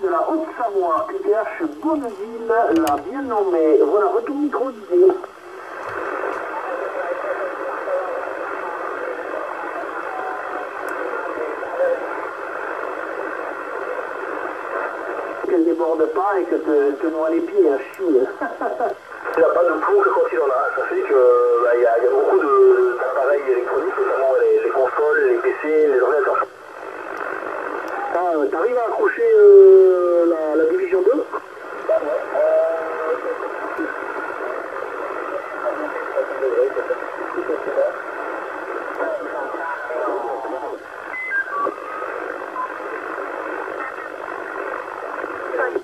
de la Haute-Savoie, QTH Bonneville, la bien nommée. Voilà, retour micro d'idée. Qu'elle déborde pas et que nous a les pieds à chier. Il n'y a pas de plomb que quand il en a. Ça fait qu'il y a beaucoup d'appareils électroniques, notamment les consoles, les PC, les ordinateurs. Ah, t'arrives à accrocher la division 2 ?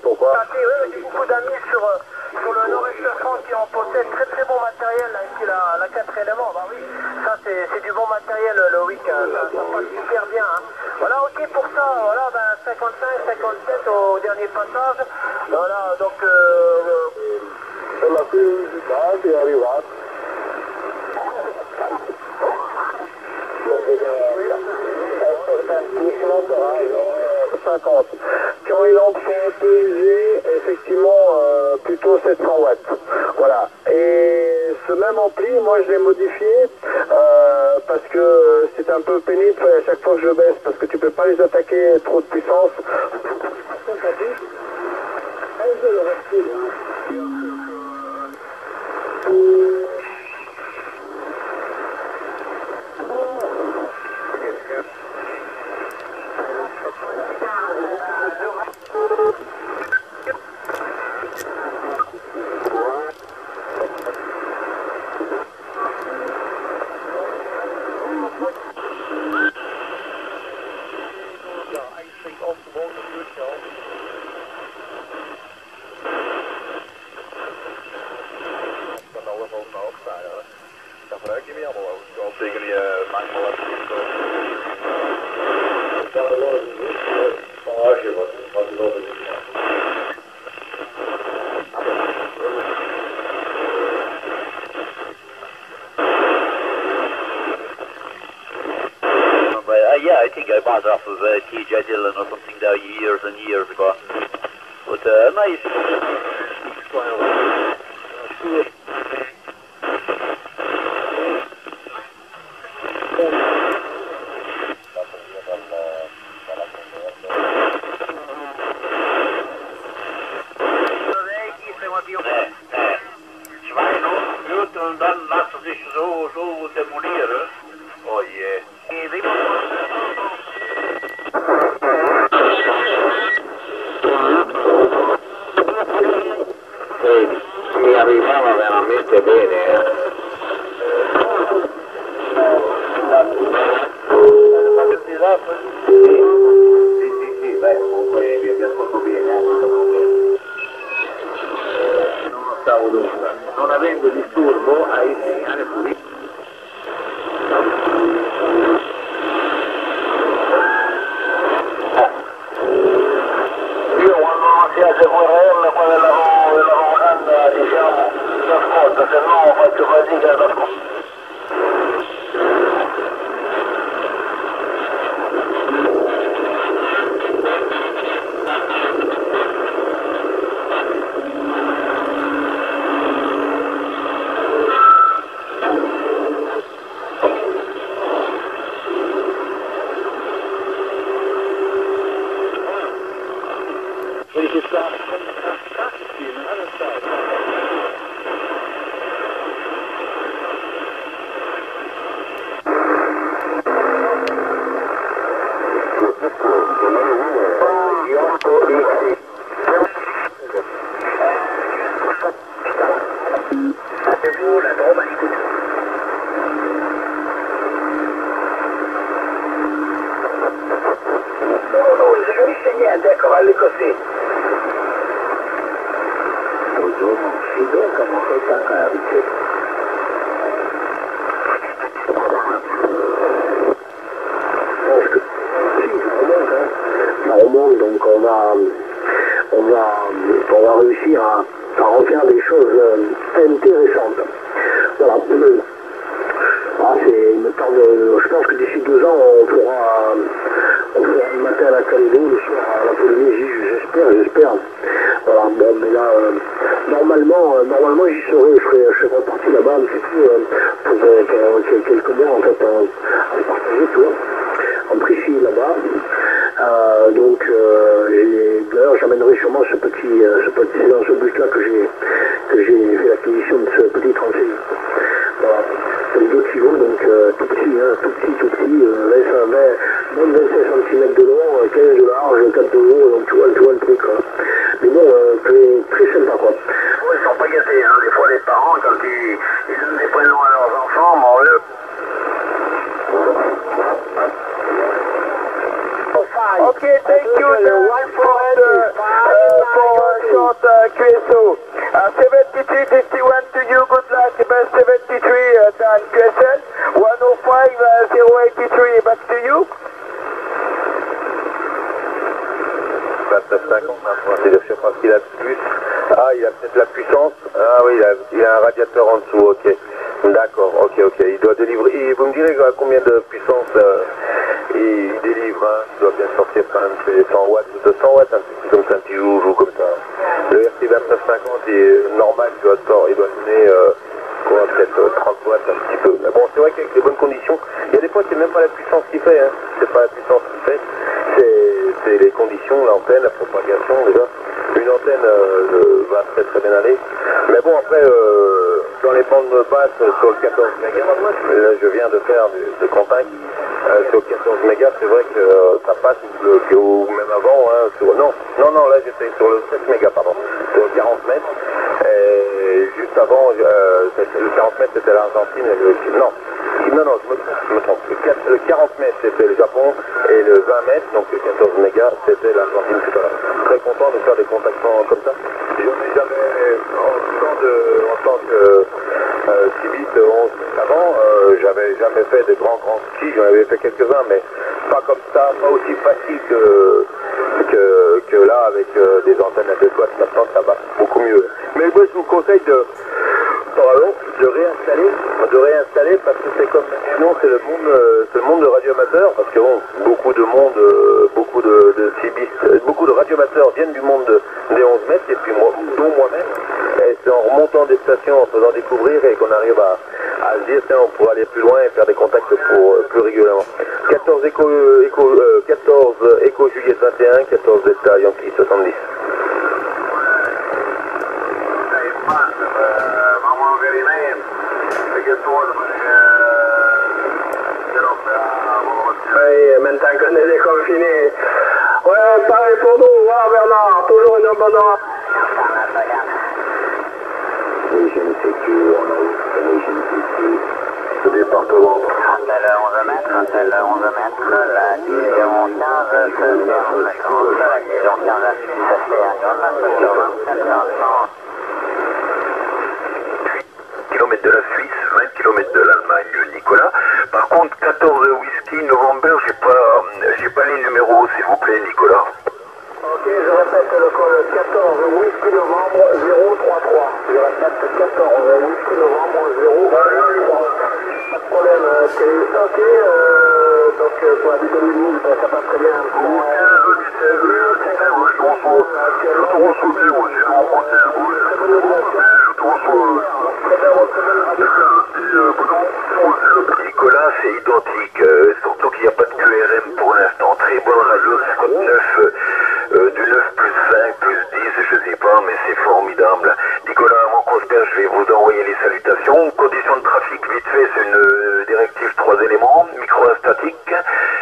Pourquoi ? J'ai beaucoup d'amis sur le nord-est de France qui en possède très bon matériel, avec la 4 éléments. Bah oui, ça c'est du bon matériel le week-end, ça passe hyper bien. Hein. Voilà, ok pour ça, voilà, ben 55-57 au dernier passage, voilà, donc... La curiosità è arrivata. È importantissimo per 50. Quand il entre un peu léger, effectivement, plutôt 700 watts, voilà. Et ce même ampli, moi je l'ai modifié, parce que c'est un peu pénible à chaque fois que je baisse, parce que tu peux pas les attaquer trop de puissance. Off of T.J. Dillon or something there years and years ago. But nice. Nico, la Drôme à l'écoute. Non, je vais signer un deck oral écossais. Bonjour, mon fido, comment c'est ça, Carabité? Ça remonte, donc on va réussir à refaire des choses intéressantes. Voilà. Il me parle, je pense que d'ici 2 ans, on fera le matin à la Calais, le soir à la Polynésie, j'espère. Voilà, bon, mais là, normalement j'y serai, je serai reparti là-bas un petit peu pour quelques mois, en fait, à partager tout, en précis là-bas. D'ailleurs, j'amènerai sûrement ce petit dans ce bus-là que j'ai fait l'acquisition de ce petit 36. Voilà, c'est 2 kilos, donc tout petit, hein, tout petit, 25 cm de long, 15 de large, 4 de haut, donc tu vois le truc, hein. Mais bon, très sympa, quoi. Oui, ils sont pas gâtés, hein, des fois les parents, quand ils donnent des prénoms à leurs enfants, bon, eux... Okay, thank you. One for short QSO. 7351 to you. Good luck. Best 73 time QSL. 105 083 back to you. 2950. C'est je crois qu'il a plus. Ah, il a peut-être la puissance. Ah oui, il a un radiateur en dessous. Ok. D'accord. Ok. Il doit délivrer. Vous me direz combien de puissance il délivre, hein, il doit bien sortir quand même 100 watts ou 200 watts, un petit peu comme ça, un petit joujou comme ça. Le RT2950 est normal, il doit donner peut-être 30 watts un petit peu. Mais bon, c'est vrai qu'avec les bonnes conditions, il y a des fois c'est même pas la puissance qui fait, hein. C'est pas la puissance qui fait, c'est les conditions, l'antenne, la propagation déjà. Une antenne va très bien aller. Mais bon, après, dans les bandes basses sur le 14 mégas, là je viens de faire de campagne. Sur 14 mégas, c'est vrai que ça passe, ou même avant, hein, sur... Non, là j'étais sur le 7 mégas, pardon, sur le 40 mètres, et juste avant, le 40 mètres c'était l'Argentine, et le... Non, je me trompe, le 40 mètres c'était le Japon, et le 20 mètres, donc le 14 mégas, c'était l'Argentine, tout à l'heure. Très content de faire des contacts comme ça. Je n'ai jamais, en tant que civil de 11 mètres avant, j'avais jamais fait des grands skis, j'en avais fait quelques-uns, mais pas comme ça, pas aussi facile que là, avec des antennes à 2 watts, maintenant ça va beaucoup mieux. Mais moi je vous conseille de réinstaller, parce que c'est comme sinon c'est le monde de radioamateurs, parce que bon, beaucoup de cibistes, beaucoup de radioamateurs viennent du monde des 11 mètres, et puis moi, dont moi-même, et c'est en remontant des stations, en faisant découvrir, et qu'on arrive à se dire, tiens, on pourrait aller plus loin et faire des contacts plus régulièrement. 14 écho juillet 21, 14 delta Yankee 70. Oui, maintenant qu'on est déconfiné. Ouais, pareil pour nous, ouais, Bernard, toujours une bonne heure. Oui, je ne sais plus, on a eu le département. C'est le 11 mètres, la division 15, c'est le 11 mètres, la division 15 à 6, c'est un grand sur 27 500. Kilomètres de la Suisse, 20 km de l'Allemagne, Nicolas. Par contre, 14 whisky, November, j'ai pas les numéros, s'il vous plaît, Nicolas. Ok, je répète le col 14 whisky novembre 033. Je répète 14 whisky novembre 033. Pas de problème, ok, donc pour la décommune, ça passe très bien. Nicolas, c'est identique, surtout qu'il n'y a pas de QRM pour l'instant. Très bonne radio 59, du 9 plus 5 plus 10, je ne sais pas, mais c'est formidable. Nicolas, avant qu'on se perde, je vais vous envoyer les salutations. Conditions de trafic, vite fait, c'est une directive 3 éléments, micro-statique.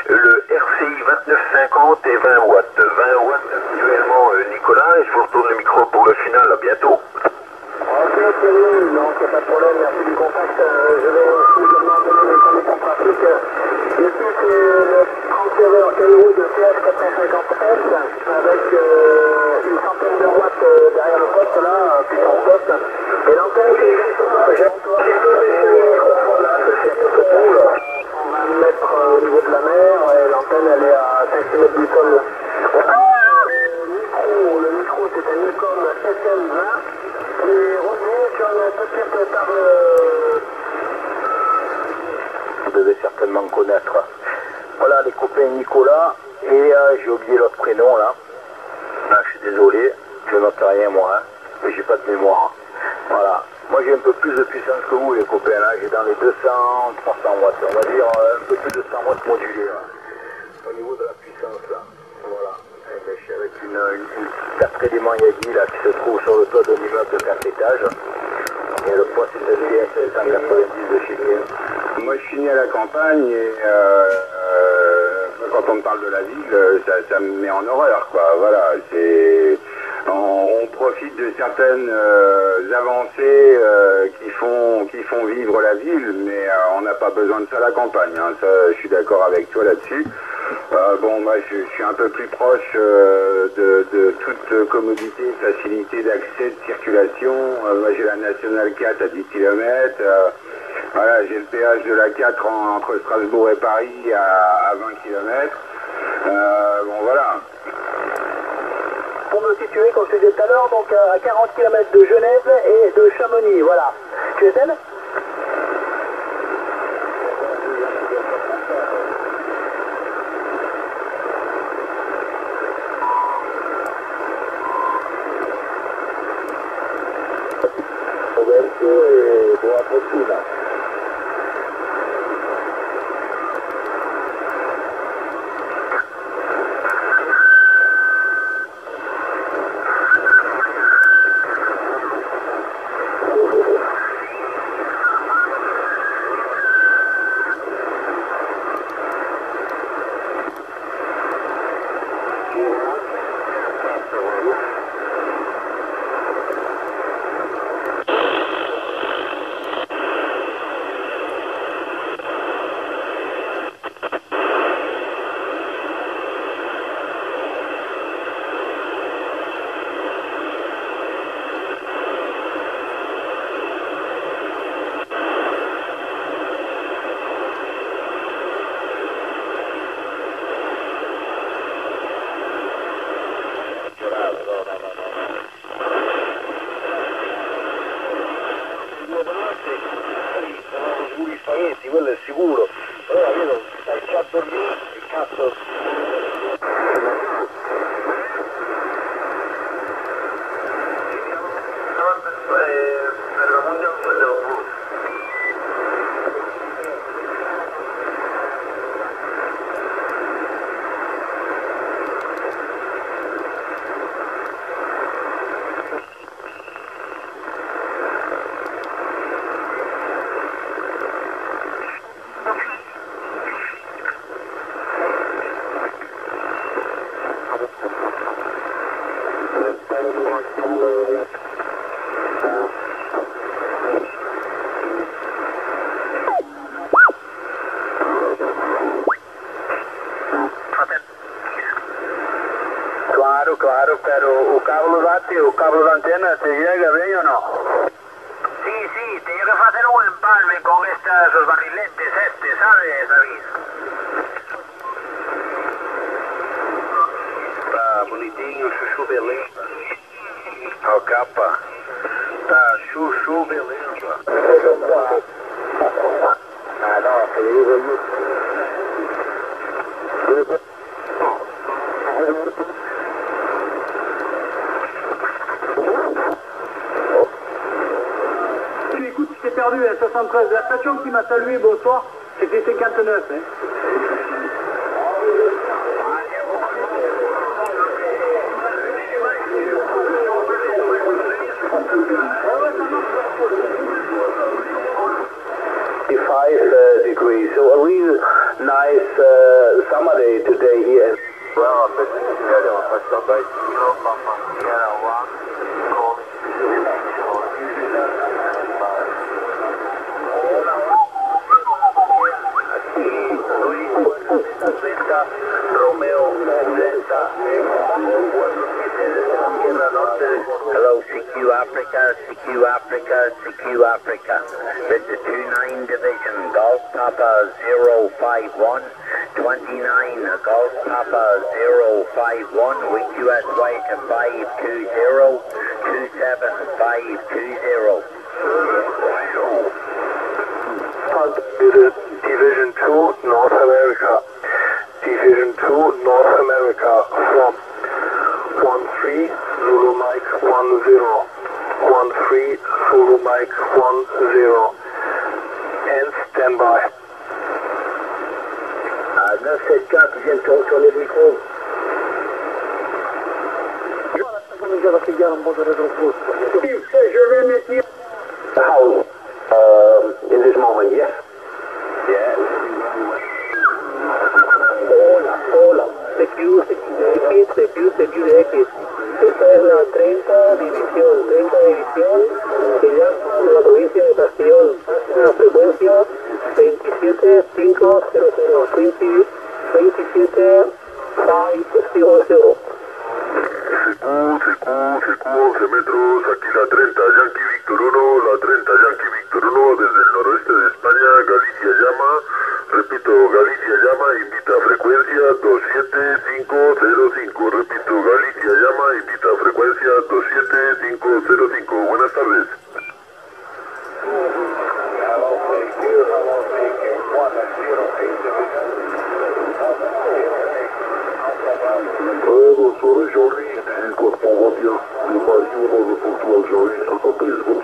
Le RCI 2950 et 20 watts. 20 watts actuellement, Nicolas, et je vous retourne le micro pour le final, à bientôt. Ok, n'y a pas de problème, merci du contact. Je vais vous demander les conditions pratiques. Le tout, c'est le 30 kW Calais de TH450S avec une centaine de watts derrière le poste, là, puissance poste. Et l'antenne, c'est juste, j'ai encore un peu baissé le micro là, c'est un peu trop cool. 120 mètres au niveau de la mer, et l'antenne, elle est à 5 km du sol. Le micro, c'est un Nico SM20 qui est revenu sur une petite table. Vous devez certainement connaître. Voilà les copains Nicolas et j'ai oublié l'autre prénom là. Ah, je suis désolé, je note rien moi, mais j'ai pas de mémoire. Voilà, moi j'ai un peu plus de puissance que vous les copains là, j'ai dans les 200-300 watts, on va dire un peu plus de 100 watts modulés là. Au niveau de la puissance là, voilà. Je suis avec une petite élément IAG là qui se trouve sur le toit de l'immeuble de 4 étages. Et le poids c'est de 190 de chez nous. Moi je suis né à la campagne et quand on me parle de la ville, ça me met en horreur quoi. Voilà, c'est. On profite de certaines avancées qui font vivre la ville, mais on n'a pas besoin de ça à la campagne. Hein. Ça, je suis d'accord avec toi là-dessus. Bon, moi, je suis un peu plus proche de toute commodité, facilité d'accès, de circulation. Moi, j'ai la Nationale 4 à 10 km. Voilà, j'ai le péage de la 4 entre Strasbourg et Paris à 20 km. Bon, voilà. Pour me situer, comme je disais tout à l'heure, donc à 40 km de Genève et de Chamonix, voilà. Tu es elle ? Claro, pero o cable de antena te llega bien o no? Sí, te llega a hacer un empalme con esos barriletes, ¿sabes, David? Tá bonitinho, chuchu, beleza. Ó, capa. Tá, chuchu, beleza. Ah, não, querido, à 73, la station qui m'a salué, bonsoir, c'était 59. Hein. Degrees, so a real nice summer day today here. Well, CQ Africa, CQ Africa. This is 29 Division, Golf Papa 051, 29 Golf Papa 051, WQS way to 520, 27520. Division 2, North America. Division 2, North America, from 13 Zulu Mike 10. 13 Zulu Mike 10 and standby. Neuf sept quatre bientôt sur les micros. Je vais mettre house in this moment, yes. Yes. Hola, hola. CQ, esta es la 30 división, que llama de la provincia de Castellón, a la frecuencia 27500, 27500. CQ, 11 metros, aquí la 30 Yankee Víctor 1, la 30 Yankee Víctor 1, desde el noroeste de España, Galicia llama, repito, Galicia llama, invita a frecuencia 27505, repito, Galicia llama, invita a frecuencia 27505, buenas tardes. Bonsoir, Jean-Louis, ici correspondant bien, le Mali, on le Poutouard, Jean-Louis, à l'entreprise, bonsoir.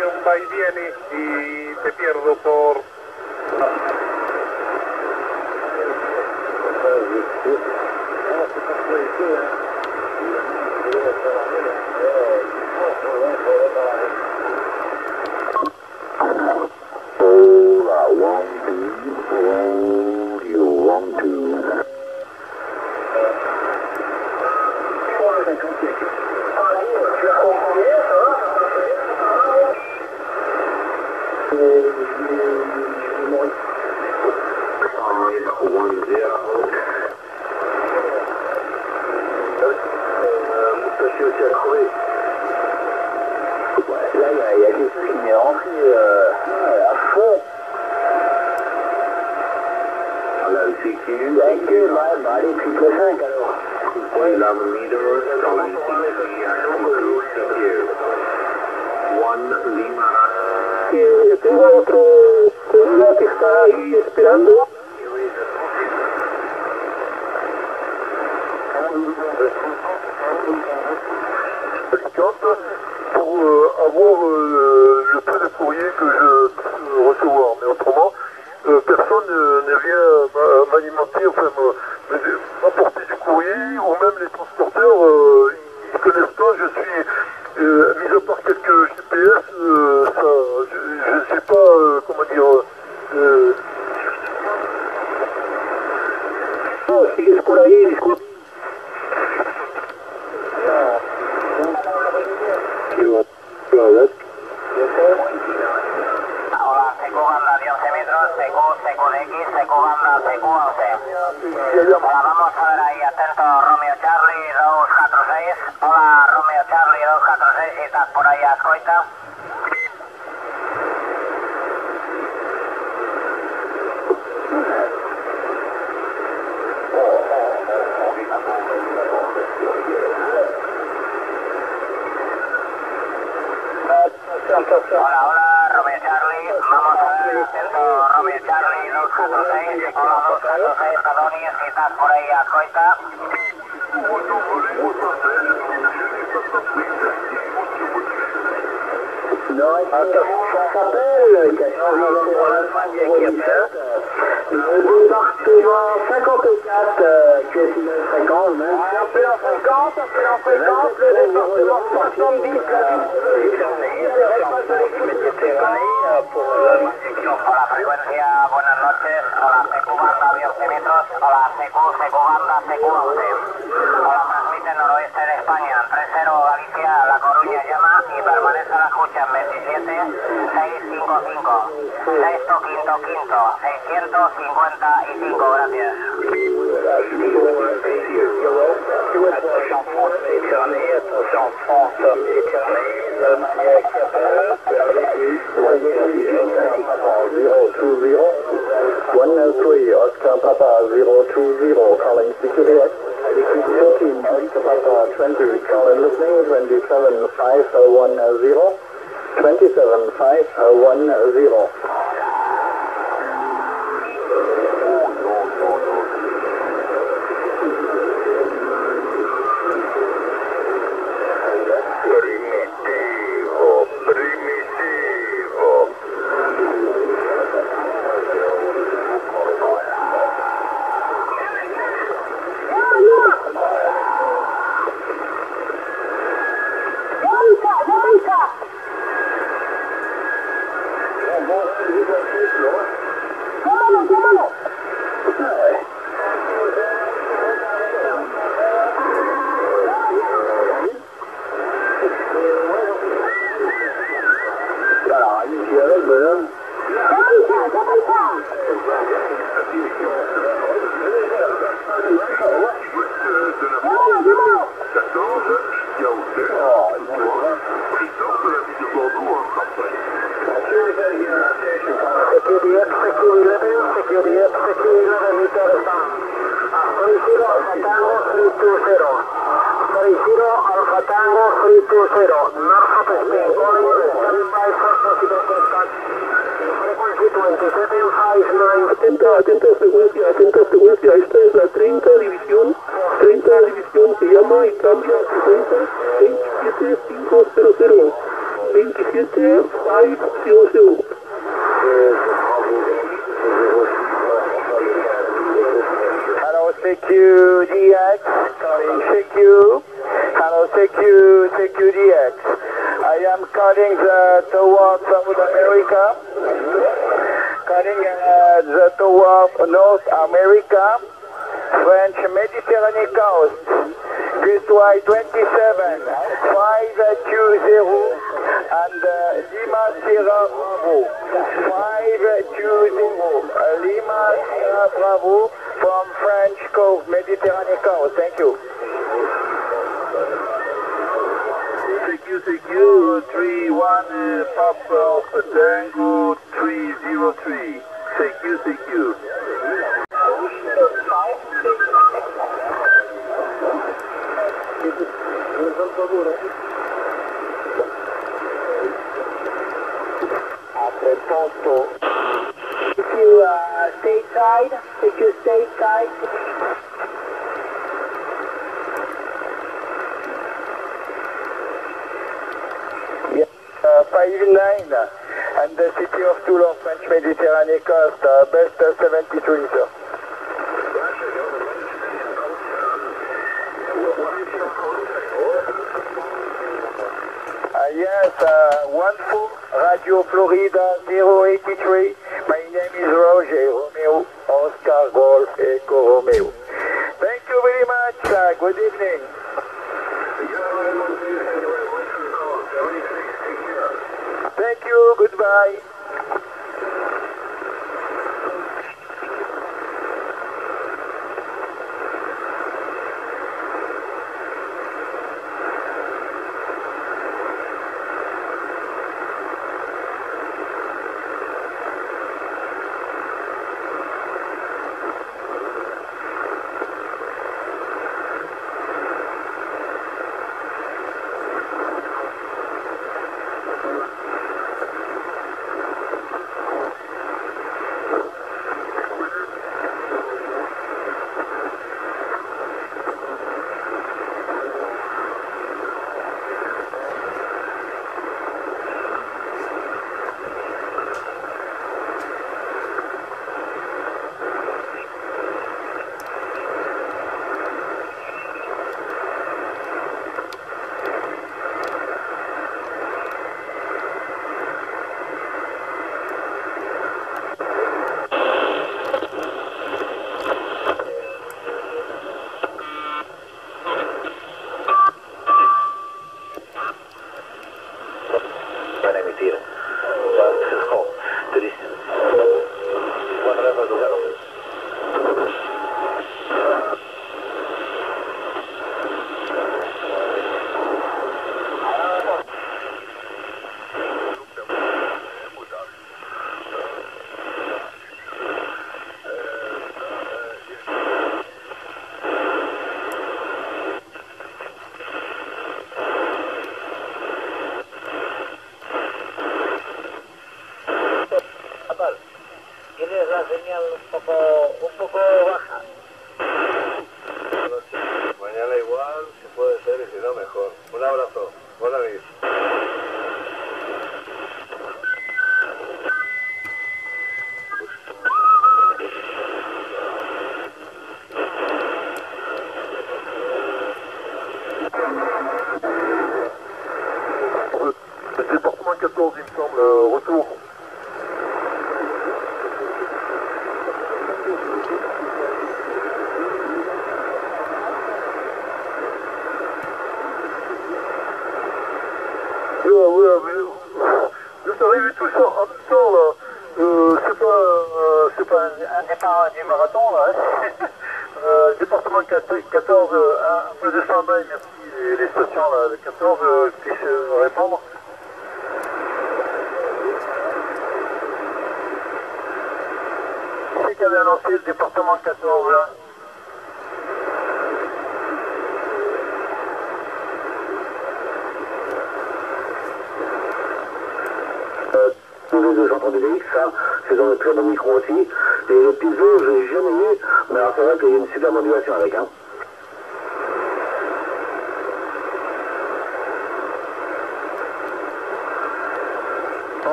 hace un va y viene y te pierdo por... División, se llama y cambia a 60 67500. ligne qui est 500. Hello, thank you, DX. Thank you. Hello, thank you, DX. I am calling towards South America. Calling towards North America, French Mediterranean coast. Gateway 27, 520. And Lima Sierra Bravo, 520, Lima Sierra Bravo from French Cove, Mediterranean Coast. Thank you. Thank you, 31 Papa Tango 303. Thank you, thank you. If you stateside, if you stateside. Yes, 59 and the city of Toulon, French Mediterranean coast, best 73, sir. Yes, 14 Radio Florida 083. My name is Roger Romeo Oscar Golf Echo Romeo. Thank you very much. Good evening. Thank you. Goodbye.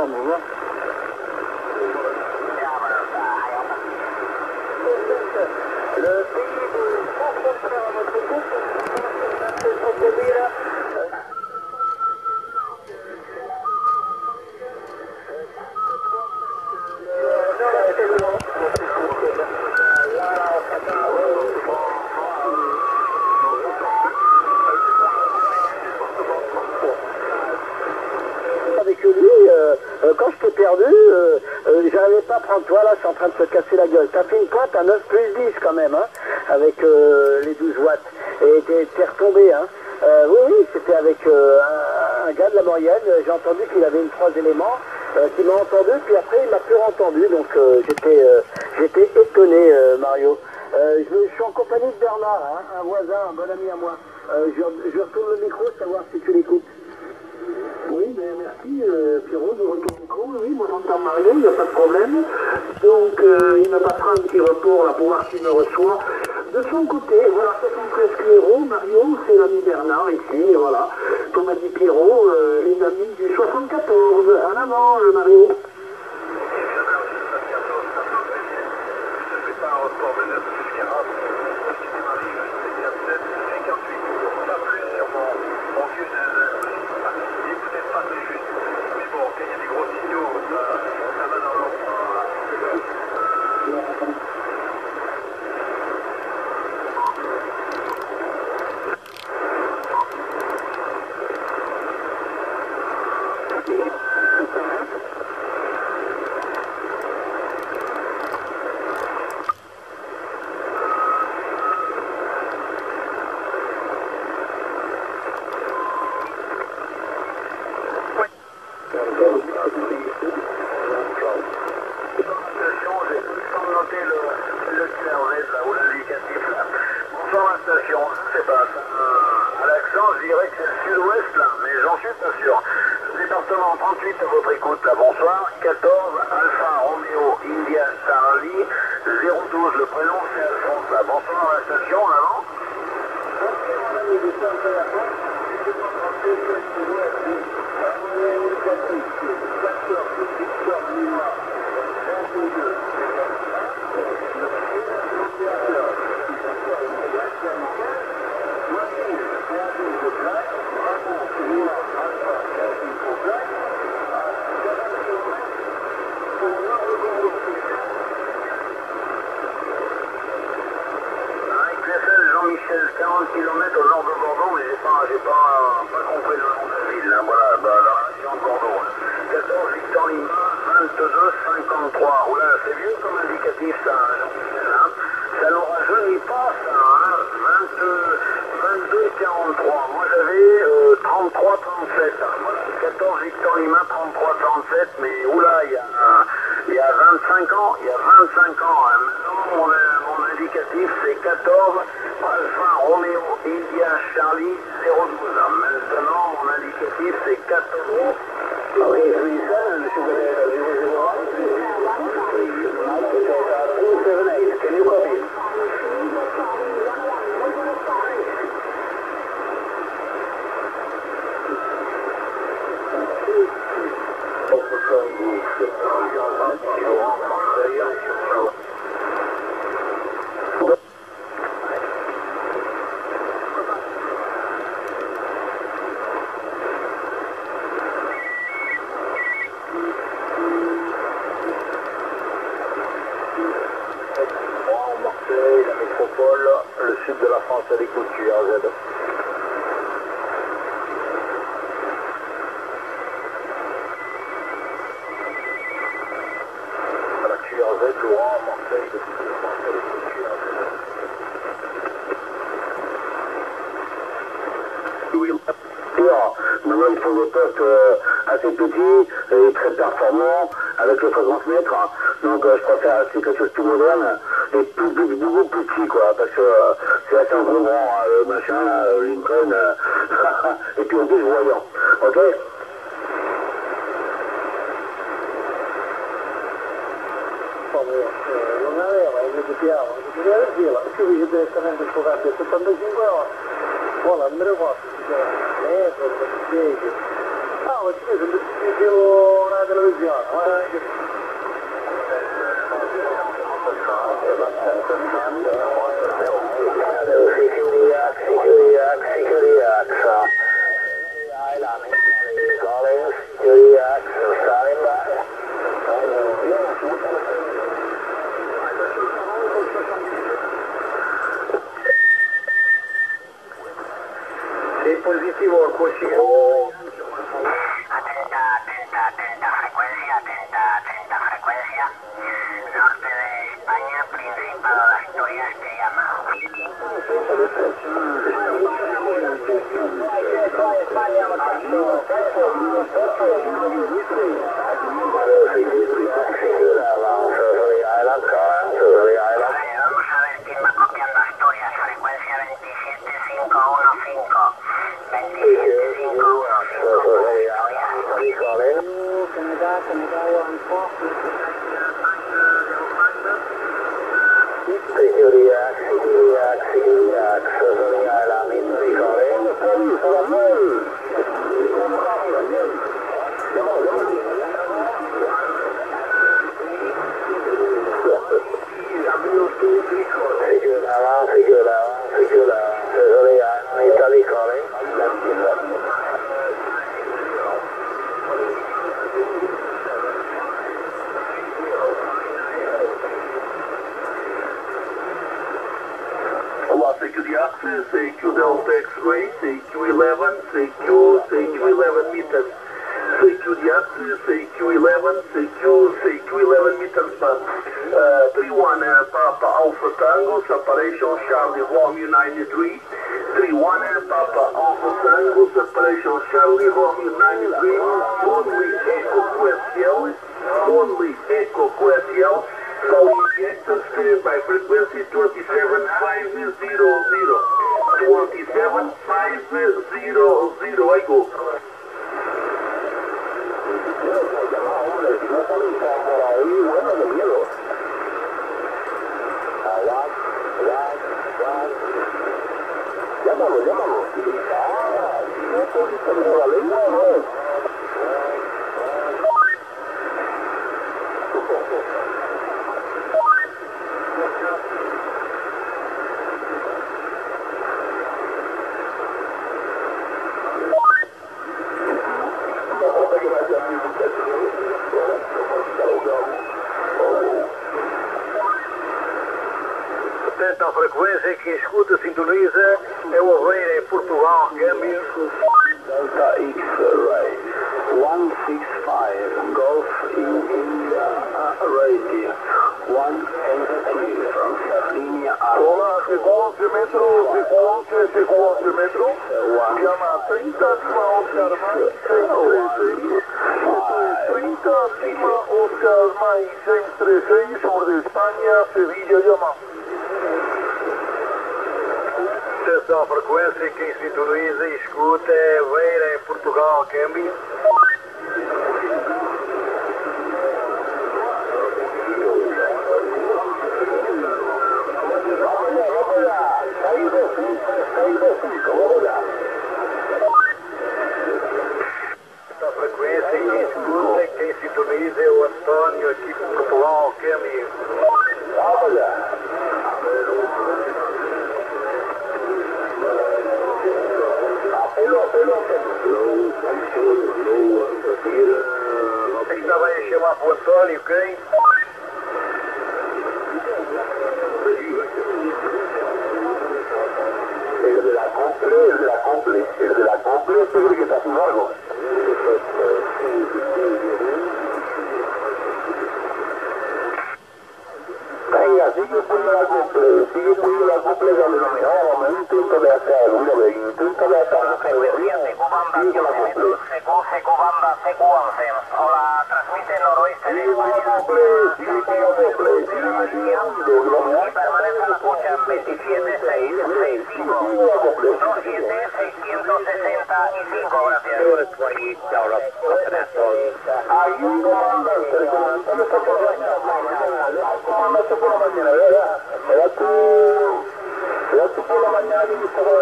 on the roof. T'as fait une pointe à 9 plus 10 quand même, hein, avec les 12 watts. Et t'es retombé, hein. Oui, c'était avec un gars de la Maurienne. J'ai entendu qu'il avait une 3 éléments, qui m'a entendu, puis après il m'a plus entendu. Donc j'étais étonné, Mario. Je suis en compagnie de Bernard, hein, un voisin, un bon ami à moi. Je retourne le micro, savoir si tu l'écoutes. Oui, ben merci, Pierrot, je retourne le micro. Oui, moi j'entends Mario, il n'y a pas de problème. Donc, il me passera un petit report là, pour voir s'il me reçoit. De son côté, voilà, 73 euros, Mario, c'est l'ami Bernard ici, et voilà. Comme a dit Pierrot, les amis du 74, en avant, le Mario.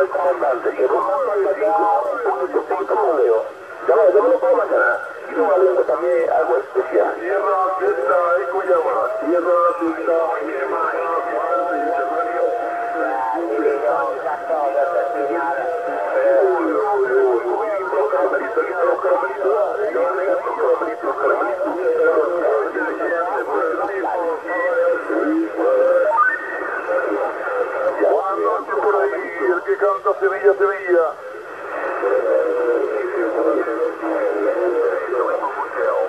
Comandante, que Román lo llegó, 1.5 lo veo. Dame de no puedo matar. Y luego algo también, algo especial. Tierra, fiesta y Cuyama. Tierra, fiesta y Sevilla.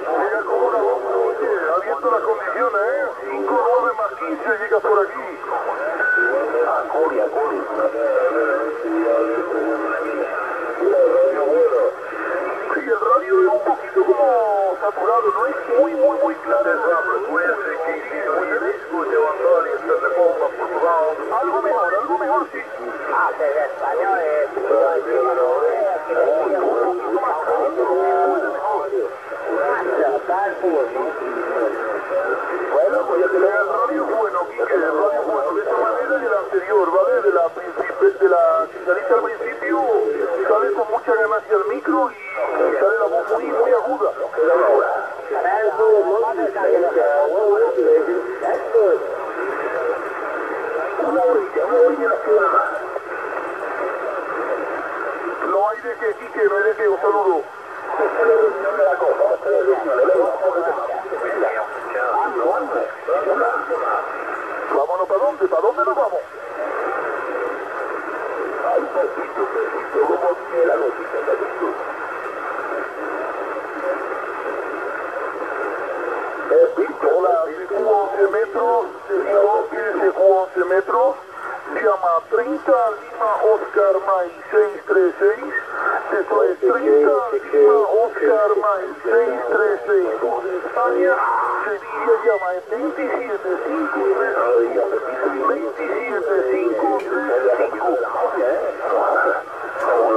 Llega como una bomba, oye, ha visto las condiciones, ¿eh? 5-9 más 15, llega por aquí. A Cori. Sí, el radio es un poquito como saturado, no es muy claro. Algo mejor, sí. El español es un poquito más alto. Bueno, pues ya te le el radio bueno, Quique, el radio bueno. De esta manera y el anterior, ¿vale? De la guitarrista al principio sale con mucha ganancia el micro y sale la voz muy aguda. Una orilla nada más. Quique, un saludo. Vámonos, ¿para dónde nos vamos? Ay, papito, ¿cómo tiene la noticia, papito? Hola, circuito 11 metros, circuito 11 metros, llama 30 Lima Oscar May 636. Esto es 30 Lima Oscar May 636. España, Sevilla llama en 27 535.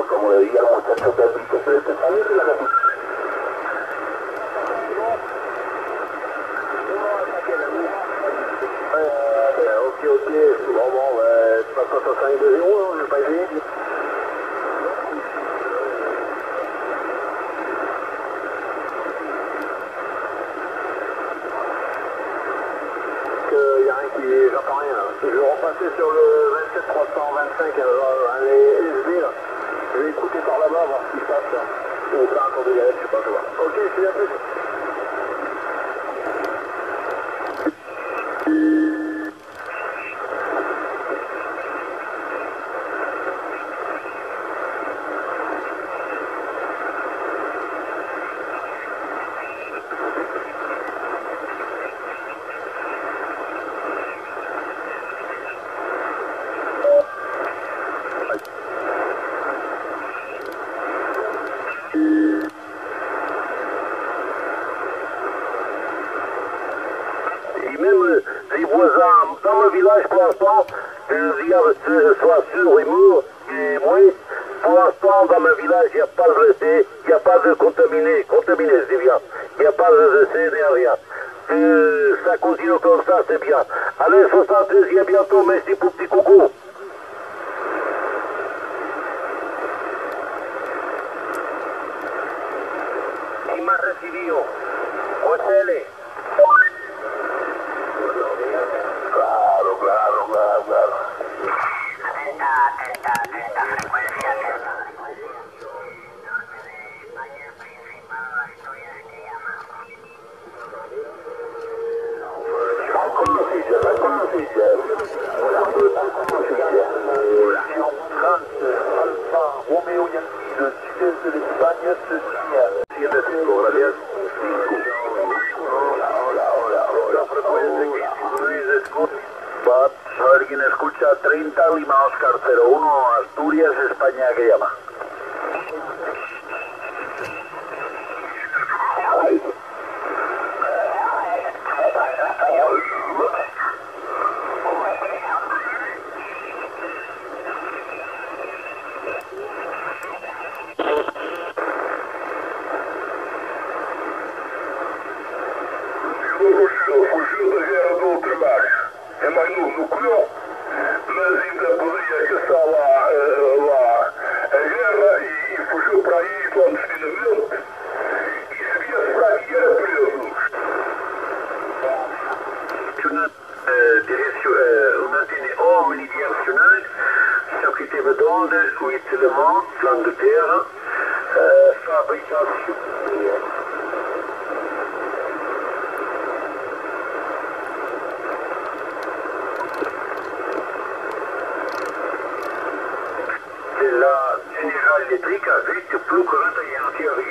Como le diga la muchacha Patrick, ustedes se salen de la capital. Fugiu para aí, lá no fim do mundo. plan de terrain, fabrication. C'est la générale électrique avec plus 40 en théorie.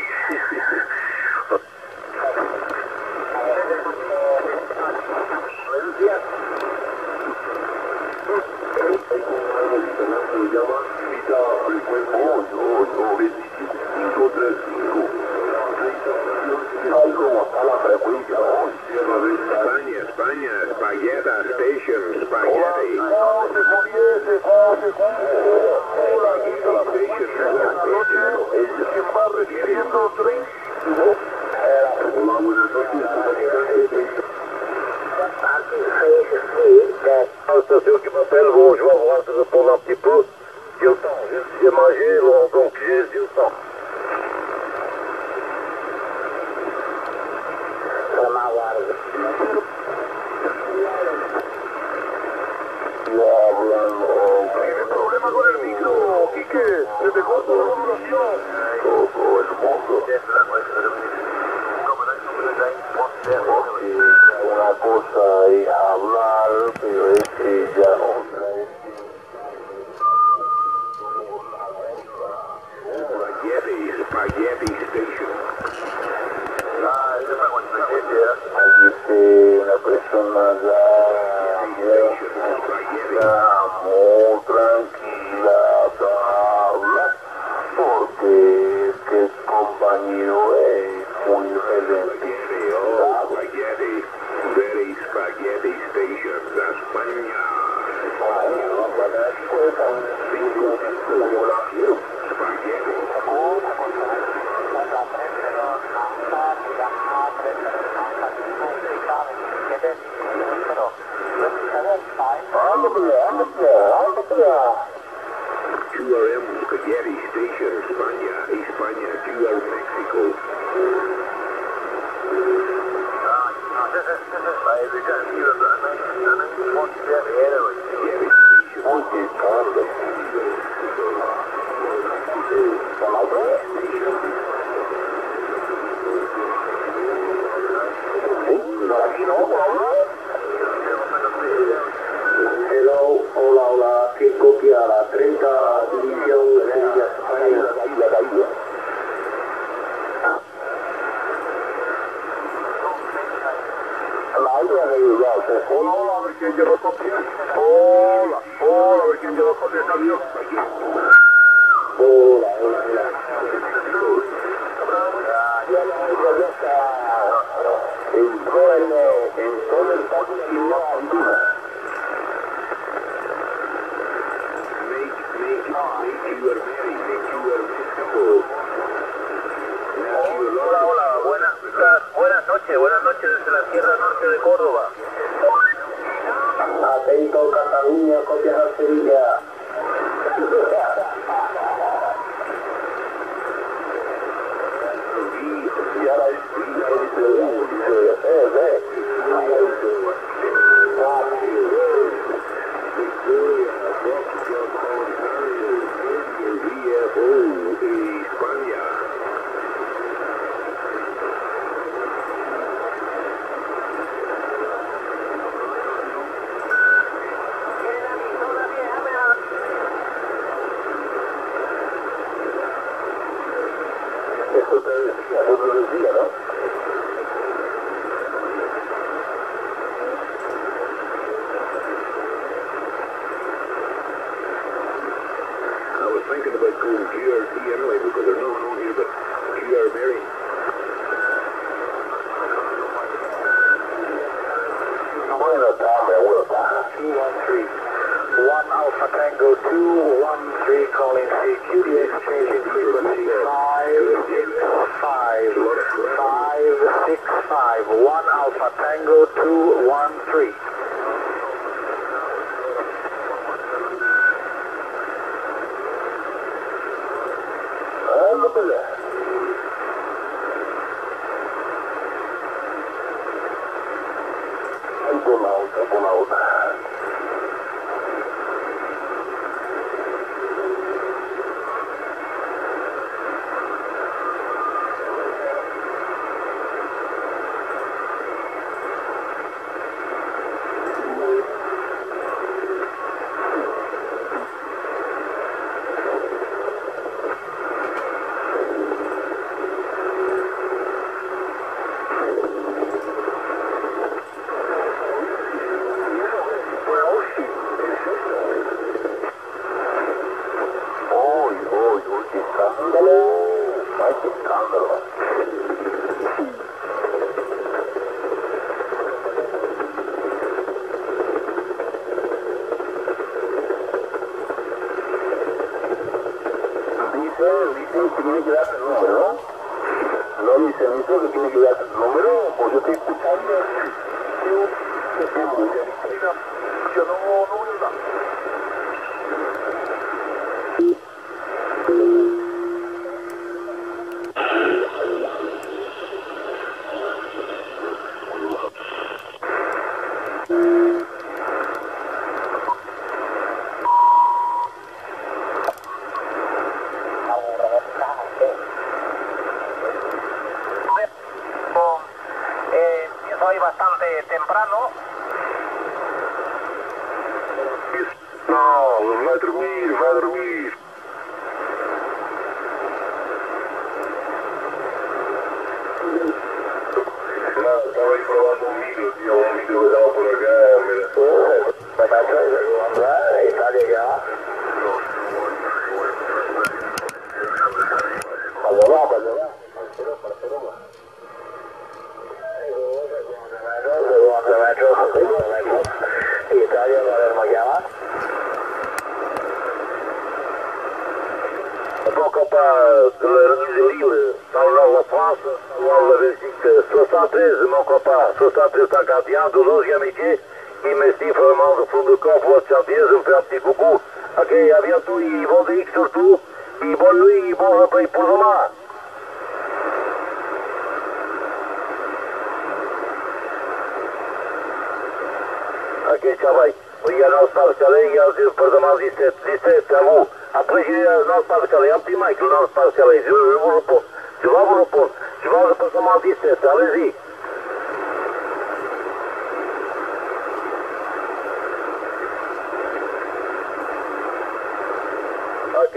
tiene que dar el número. No dice el micro que tiene que dar el número, o yo estoy escuchando. Yo no voy a dar.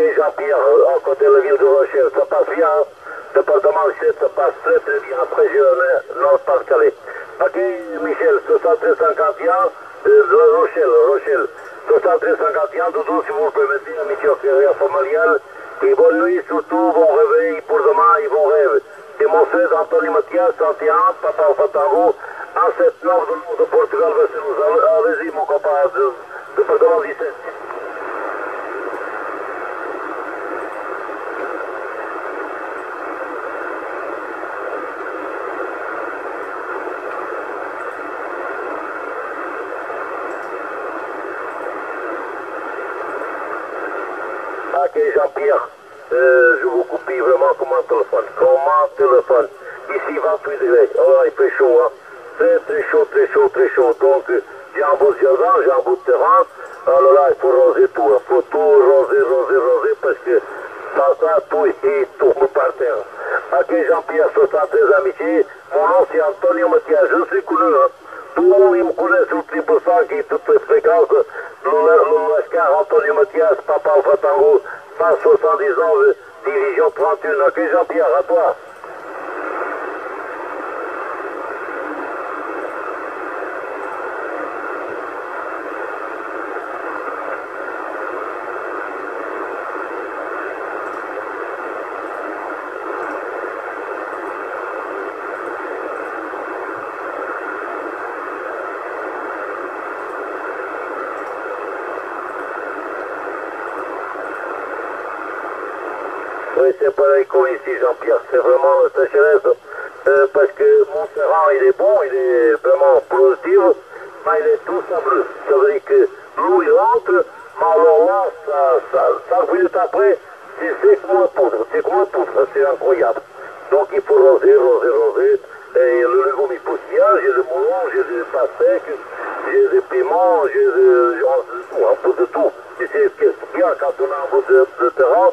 Jean-Pierre, en côté de la ville de Rochelle, ça passe bien, hein? Département 17, ça passe très très bien, après je lance par Calais. Ok, Michel, 7351 de Rochelle, 7351, Doudou, si vous le permettez, à mission carrière familiale, et bonne nuit, surtout bon réveil pour demain et bon rêve. C'est mon frère Anthony Mathias, 31, Papa Fataro, 179 de Portugal, allez-y mon copain, département 17. Jean-Pierre, je vous copie vraiment comme un téléphone. Ici, 28 degrés. Alors, il fait chaud, hein. Très chaud. Donc, j'ai un beau jardin, j'ai un beau terrain. Alors là, il faut raser tout. Il faut tout raser parce que ça tout ici, tout par terre. Ok, Jean-Pierre, 73 amitiés. Mon nom, c'est Antonio Matias. Je suis connu, hein. Tout le monde, il me connaît sur Triple 5 et toutes les fréquences. L'Ascar, Antonio Matias, Papa Fatango. 79, division 31, ok Jean-Pierre, à toi. C'est pareil comme ici Jean-Pierre, c'est vraiment la sécheresse parce que mon terrain il est bon, il est vraiment positif, mais il est tout sableux. Ça veut dire que l'eau il rentre, mais alors là, ça minutes après, c'est comme la poudre, c'est incroyable. Donc il faut raser, et le légume il poussière, j'ai des moulons, j'ai des pâtes secs, j'ai des piments, j'ai un peu de tout. Tu sais qu'est-ce qu'il y a quand on a un peu de terrain,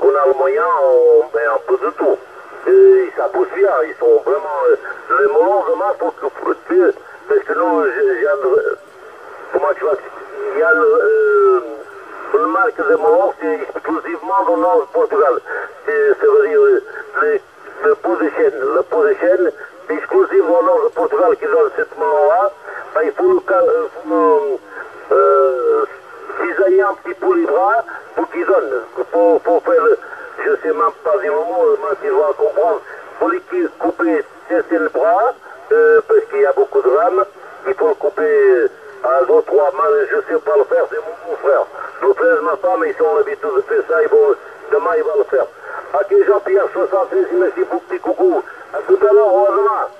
qu'on a le moyen, on met un peu de tout. Et ça pousse bien, ils sont vraiment... les melons, vraiment, il faut que... Parce que nous, il y a une marque de melons, c'est exclusivement dans le nord du Portugal. Ça veut dire le pot de chêne, c'est exclusivement au nord du Portugal qui donne cette melon-là. Ben, il faut cisailler un petit peu les bras, pour qu'ils donnent, pour faire, je ne sais même pas du moment, mais tu vas comprendre, pour les couper, c'est le bras, parce qu'il y a beaucoup de rames, il faut le couper à deux, trois mains, je ne sais pas le faire, c'est mon frère. Nos frères, ma femme, ils sont l'habitude de faire ça, demain ils vont le faire. Aqui Jean-Pierre, 73, merci pour petit coucou. A tout à l'heure, au revoir.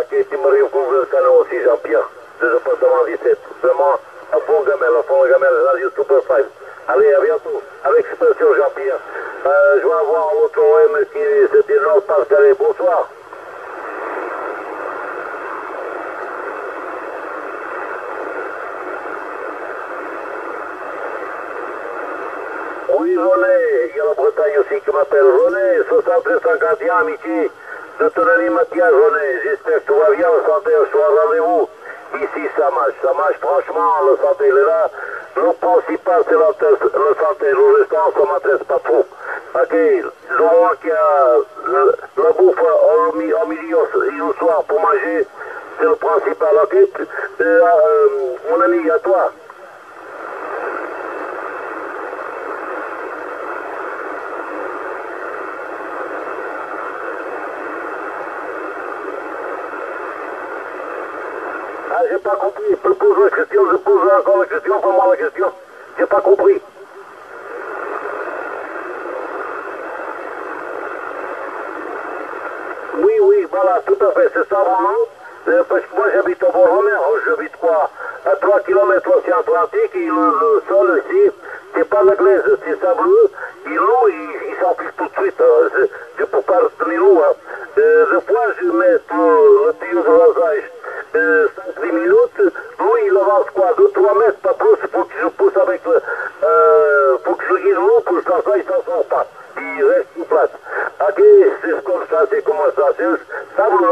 Aqui Timario com o Vulcano aussi, Jean-Pierre, deux appartements 17. Vraiment, à fond gamelle, radio Super 5. Allez, à bientôt, avec expression Jean-Pierre. Je vais avoir un autre OM qui se dirige par Calais. Bonsoir. Oui, René, il y a la Bretagne aussi qui m'appelle René, 7351, amitié d'Anthony Mathias. René, j'espère que tout va bien, la santé, je suis à rendez-vous. Ici, ça marche, franchement, la santé, il est là. Le principal, c'est la santé, le restant, ça m'intéresse pas trop. Ok, le moment qu'il y a la bouffe au midi et au soir pour manger, c'est le principal, ok, mon ami, à toi. J'ai pas compris, je pose encore la question, vraiment la question, j'ai pas compris. Oui, voilà, tout à fait, c'est ça vraiment, parce que moi j'habite au Bord-Romain, j'habite quoi, à 3 km l'océan Atlantique, et le sol ici, c'est pas la glaise, c'est sableux, et l'eau, il s'enfile tout de suite, je peux pas retenir l'eau, hein. Des fois je mets le tuyau de rasage, 5-10 minutes, l'eau il avance quoi, 2-3 mètres, pas plus, pour que je pousse avec le... pour que je guide l'eau, pour que ça il s'en sort pas, il reste une place. Ok, c'est comme ça, c'est comment ça, c'est le sable.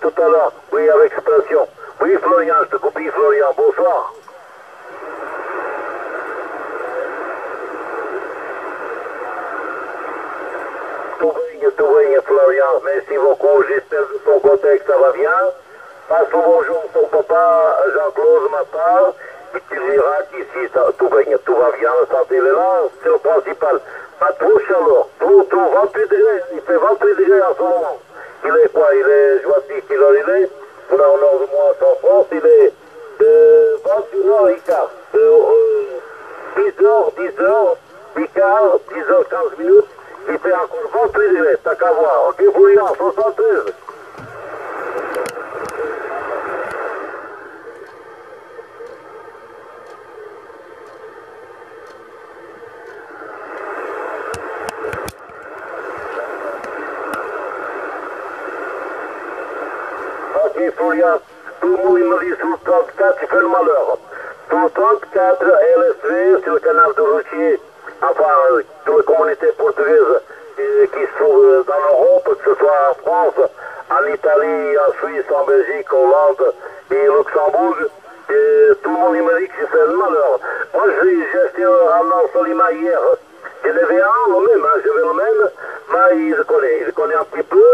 Tout à l'heure, oui, avec expression. Oui, Florian, je te copie, Florian, bonsoir. Tout règne, Florian, merci beaucoup, j'espère que ton contexte, ça va bien. Passe le bonjour à ton papa, Jean-Claude, ma part, et tu verras qu'ici, tout va bien, la santé, elle est là, c'est le principal. Pas trop chaleur, trop, 28 degrés, il fait 28 degrés en ce moment. Il est quoi? Il est, je vois 10 kilos, il est, on a au nord de moi en France, il est de 21h15, de 10h15, 10h15 minutes, il fait encore 28 degrés, t'as qu'à voir, ok, Florian, 73. Florian, tout le monde me dit sur le 34, il fait le malheur. Sur le 34, LSV, sur le canal de Rochelle, enfin, sur les communautés portugaises qui sont dans l'Europe, que ce soit en France, en Italie, en Suisse, en Belgique, Hollande et Luxembourg, et tout le monde me dit que c'est le malheur. Moi, j'ai acheté un lance-lima hier. J'en avais un, le même, mais il connaît un petit peu.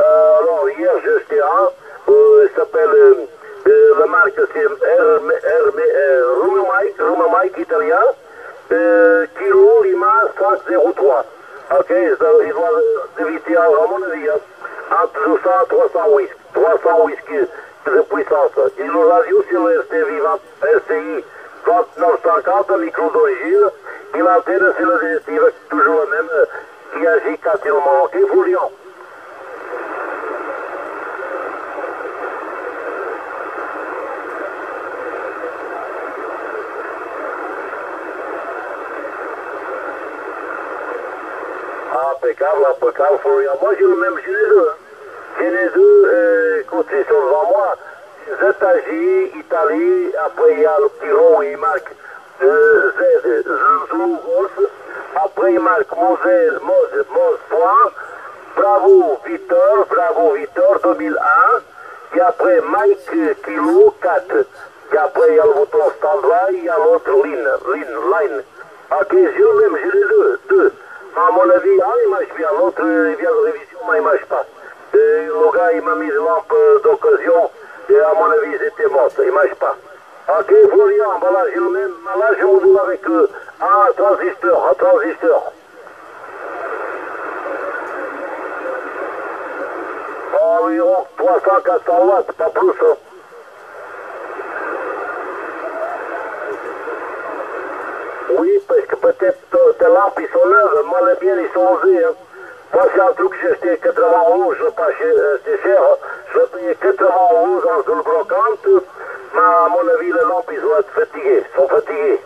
Alors, hier, j'ai acheté un. Il s'appelle la marque c'est Roma Mike italien, Kilo Lima 503. Ok, ça, il doit éviter à mon avis entre 200 et 300 whisky de puissance. Et le radio c'est le RTI 2950, micro d'origine, et l'antenne c'est la directive toujours la même qui agit quand il manque et Florian. Impeccable, Florian. Moi, j'ai le même généreux. Généreux, construction devant moi. ZAG, Italie. Après, il y a le petit rond, il marque Z, Zouzou, Golf. Après, il marque Mose, Bravo, Victor, 2001. Et après, Mike, Kilo, 4. Et après, il y a le bouton Standby, il y a l'autre Line. Ok, j'ai le même généreux, 2. À mon avis, il marche bien. L'autre, il vient de révision, mais il marche pas. Le gars, il m'a mis une lampe d'occasion que à mon avis ils étaient morts, ils ne marchent pas. Ok, Florian, voilà, j'ai le même, là je vous donne avec un transistor, un transistor. Environ 300-400 watts, pas plus. Hein. Oui, parce que peut-être tes lampes ils sont neuves, mal et bien ils sont usés. Hein. Moi c'est un truc que j'ai acheté 91, je n'ai pas acheté cher, je payais 91 en zone brocante, mais à mon avis les lampes ils vont être fatigués, ils sont fatigués.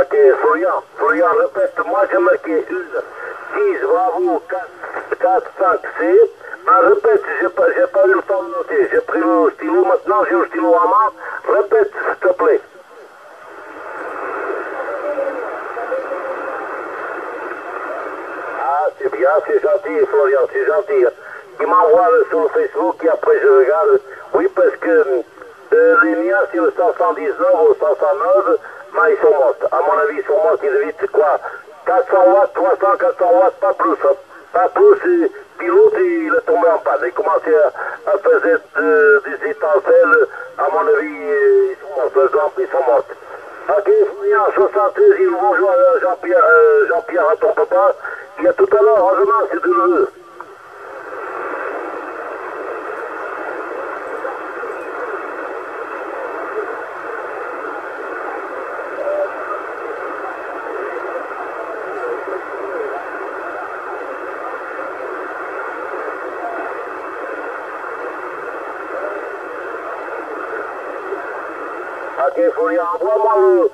Ok, Florian, répète, moi j'ai marqué une, 10, bravo, 4, 5, C. Mais répète, j'ai pas eu le temps de noter, j'ai pris le stylo maintenant, j'ai le stylo à main, répète s'il te plaît. Ah, c'est bien, c'est gentil Florian, c'est gentil. Il m'envoie sur Facebook et après je regarde, oui parce que les miens c'est le 119 ou 109. Mais ils sont morts, à mon avis ils sont morts, ils évitent quoi 400 watts, 300, 400 watts, pas plus. Hein. Pas plus, pilote il est tombé en panne, il commençait à faire des étincelles, à mon avis ils sont morts, les lampes ils sont morts. Ok, Florian, 73, il bonjour à Jean-Pierre, Jean-Pierre à ton papa, il y a tout à l'heure, en demain c'est du jeu. Florian, envoie-moi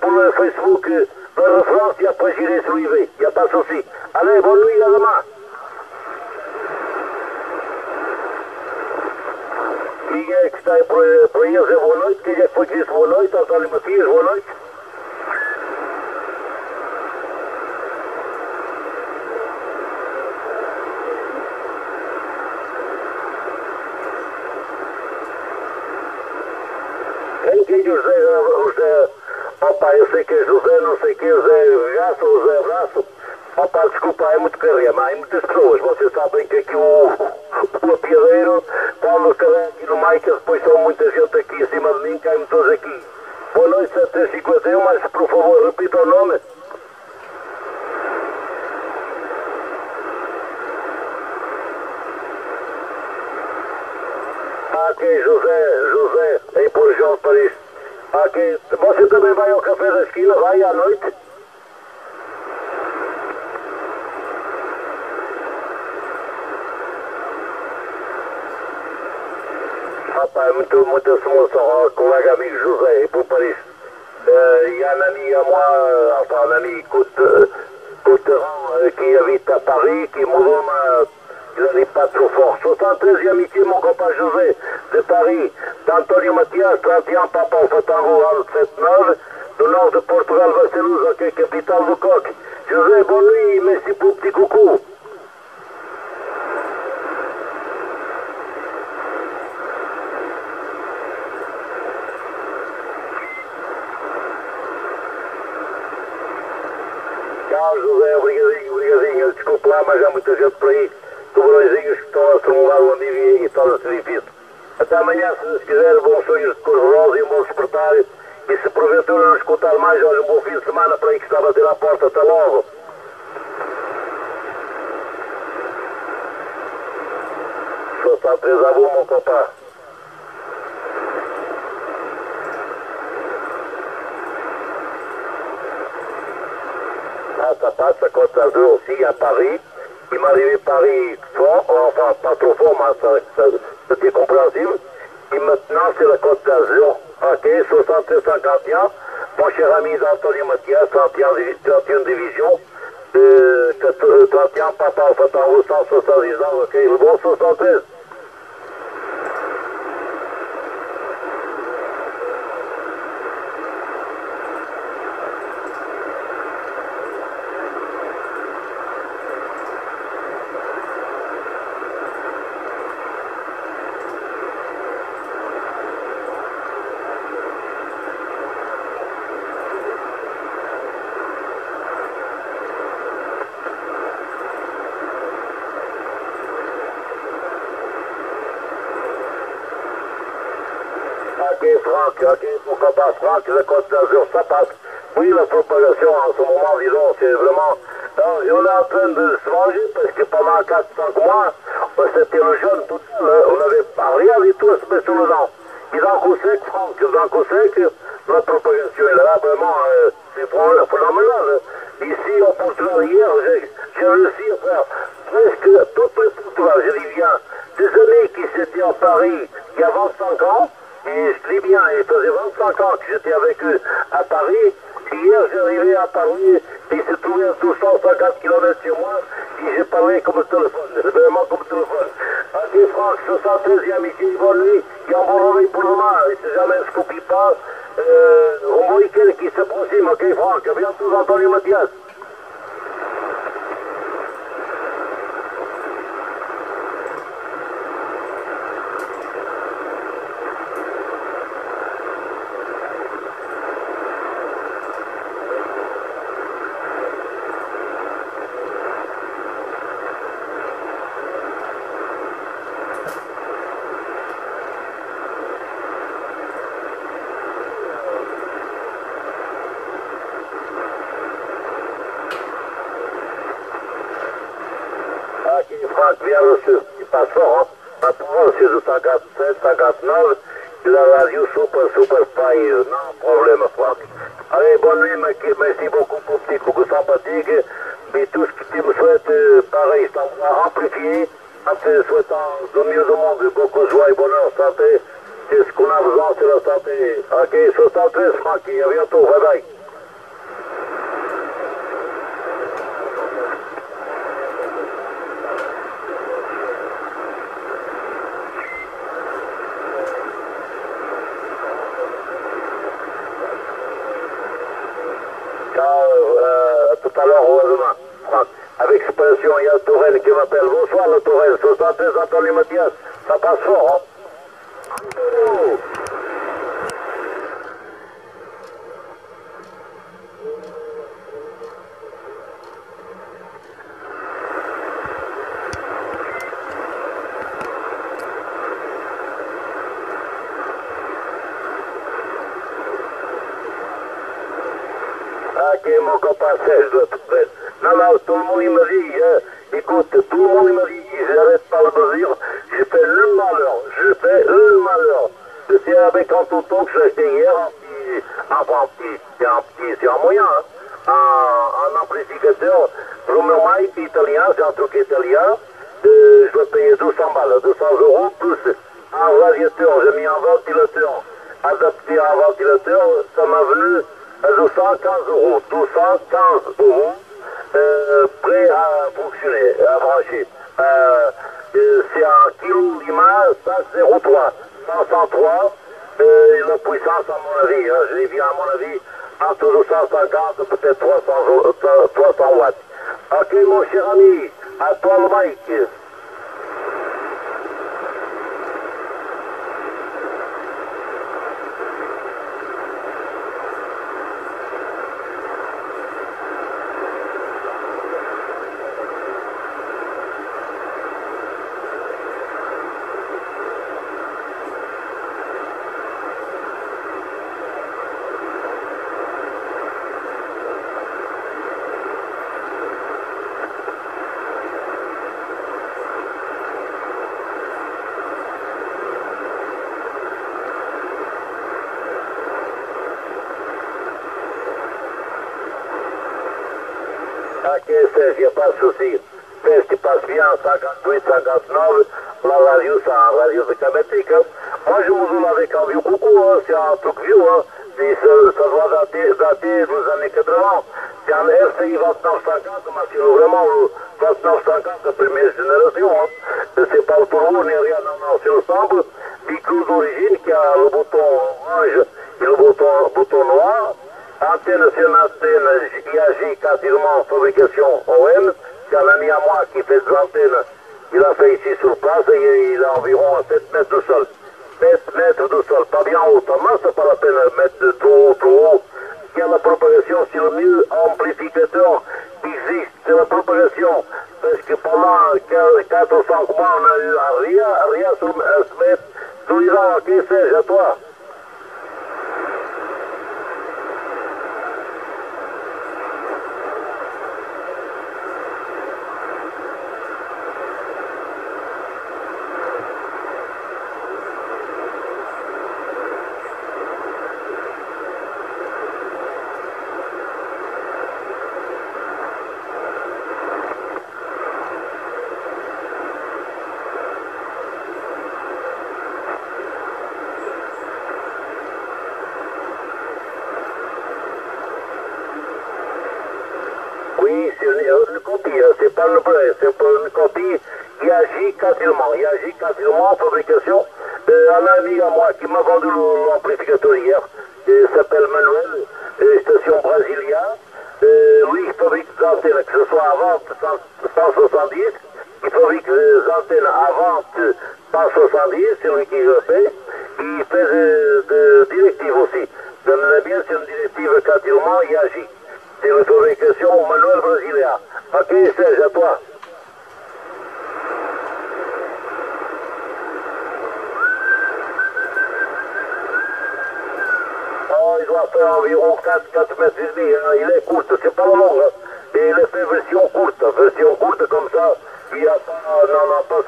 pour le Facebook la référence et après j'irai sur IV, il n'y a pas de souci. Allez, bonne nuit, à demain. Ninguém que está aí por eles é boa noite, quem é que foi que disse boa noite? António Matias, boa noite. José, opa, eu sei que é José, não sei que é José Gaço, José Braço, opa, desculpa, é muito carrega, mas há muitas pessoas, vocês sabem que aqui o apiadeiro, quando carrega aqui no Maica, depois são muita gente aqui em cima de mim, caem-me todos aqui. Boa noite, 7351, mas por favor repita o nome. Ok, José, aí por João Paris. Ok, você também vai ao Café da Esquina, vai à noite? Rapaz, muita simulação, ó, colega amigo José, e por Paris. E a Nani, a moi, a Nani Couterão, que habita a Paris, que mudou na... Je n'arrive pas trop fort. 73 amitié, mon copain José, de Paris, d'Antonio Matias, 31 Papa au Fatango, Haute-Savoie, du nord de Portugal, Barcelone, ok, capitale du Coq. José, bonne nuit, merci pour petit coucou. Tchau, José, obrigadinho, desculpe lá, mas há muita gente por aí. Tubarõezinhos que estão a formular o amigo e torna se difícil. Até amanhã, se nos quiser, bons sonhos de cor-de-rosa e um bom despertar. E se porventura não escutar mais, olha, um bom fim de semana para aí que está a bater à porta. Até logo. Só está preso à bomba, papá. Passa, Côte d'Azur aussi, à Paris. Il m'est arrivé Paris fort, enfin pas trop fort, mais c'était compréhensible. Et maintenant c'est la Côte d'Azur, ok, 73-51, mon cher ami d'Antonio Matias, 31 division, Trapião, Papa Alfa Taú, Salsa Salizal, ok, levou Solução 3. Aqui no compasso Franck da Côte d'Azur, ça passe. Oui, la propagation en ce moment, dis donc, c'est vraiment. Alors, on est en train de se manger parce que pendant 4-5 mois, c'était le jaune total. On n'avait rien du tout à se mettre sur le dent. Ils en conseillent, Franck, ils en conseillent. La propagation est là, vraiment, c'est phénoménal. Ici, au Poutouard, hier, j'ai réussi à faire presque toutes les Poutouard, je dis bien, des amis qui s'étaient en Paris il y a 25 ans. Et je dis bien, il faisait 25 ans que j'étais avec eux à Paris. Hier, j'arrivais à Paris, ils se trouvaient à 250 km chez moi, et j'ai parlé comme téléphone, vraiment comme téléphone. Allez, Franck, 73e ici, bonne nuit, il y a un bon réveil pour demain, et si jamais je ne copie pas, au bon week-end qui s'approchime, ok, Franck, à bientôt, Anthony Mathias. Bien reçu, il passe fort, à Toulon, 657, 59, il a la radio super faille, non problème, Franck. Allez, bonne nuit, merci beaucoup pour petit coucou sympathique, mais tout ce que tu me souhaites, pareil, ça va amplifier, en te souhaitant le mieux du monde, beaucoup de joie et bonheur, santé, c'est ce qu'on a besoin, c'est la santé. Ok, 73, Franck, à bientôt, bye bye. Il y a Touraine qui m'appelle. Bonsoir, le Touraine, 73, Anthony Mathias. Ça passe fort, hein? Oh. Ok, mon copain, c'est le Touraine. Non, tout le monde il me dit, écoute, tout le monde il me dit, j'arrête pas le mesure, j'ai fait le malheur, J'étais avec un tonton que j'ai acheté hier, un petit, c'est un moyen, hein, un amplificateur, premier mic italien, c'est un truc italien, je l'ai payé 200 balles, 200 €, plus un radiateur, j'ai mis un ventilateur, adapté à un ventilateur, ça m'a venu à 215 €, 215 €. Prêt à fonctionner, à brancher. C'est un kilo Lima 503, 503, la puissance à mon avis, hein, je l'ai vu à mon avis, entre 250, peut-être 300 watts. Ok mon cher ami, à toi le mic. Il n'y a pas de souci. Fais ce qui passe bien, 58, 59, la radio, c'est un radio mécanique. Hein. Moi, je vous donne avec un vieux coucou, hein. C'est un truc vieux. Hein. Ça doit dater des années 80. C'est un RT2950, e volto aos destacados, Marcelo Ramon, volto aos destacados da primeira geração, sempre ao Toulon, aliás, ao seu samba, Nico de origem, que ele botou hoje, ele botou no ar, a antena Cenas IAG, Casa Irmão, Fabricação OM, que a minha mãe aqui fez a antena, e lá fez isso no prazo, e lá enviou a 7 metros do sol. 7 metros do sol, está bem alta, massa para a pena metro do outro, pela propagação, se ilumina a amplificação que existe pela propagação, mas que para lá, que a atração como a ria se mete, solidão a quem seja, a tua.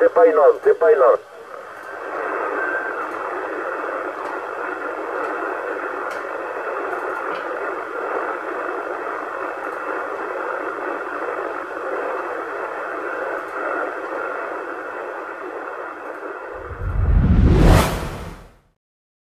C'est pas énorme, c'est pas énorme.